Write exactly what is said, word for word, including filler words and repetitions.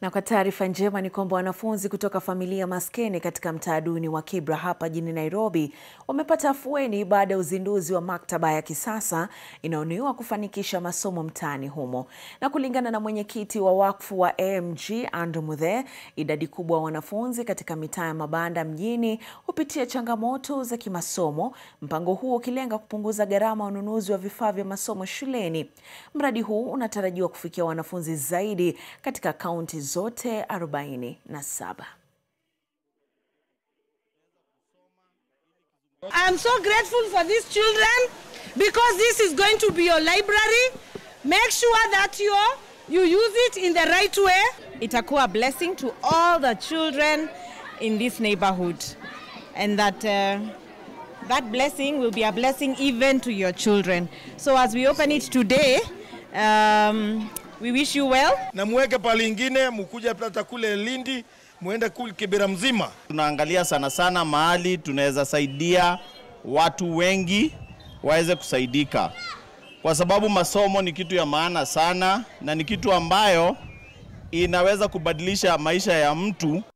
Na kwa taarifa njema ni kwamba wanafunzi kutoka familia maskini katika mtaa duni wa Kibra hapa jijini Nairobi wamepata afueni baada ya uzinduzi wa maktaba ya kisasa inayonuiwa kufanikisha masomo mtaani humo. Na kulingana na mwenyekiti wa wakfu wa A M G Ando Muthe, idadi kubwa wanafunzi katika mitaa ya mabanda mjini hupitia changamoto za kimasomo, mpango huo ukilenga kupunguza gharama ununuzi wa vifaa vya masomo shuleni. Mradi huu unatarajiwa kufikia wanafunzi zaidi katika kaunti zote arobaini na saba. I am so grateful for these children because this is going to be your library. Make sure that you you use it in the right way. Itakuwa a blessing to all the children in this neighborhood, and that uh, that blessing will be a blessing even to your children. So as we open it today, um, we wish you well. Na muweke palingine, mkuja plata kule Lindi, muenda kule Kibera mzima. Tunaangalia sana sana mahali tunaweza saidia watu wengi waweze kusaidika, kwa sababu masomo ni kitu ya maana sana na ni kitu ambayo inaweza kubadilisha maisha ya mtu.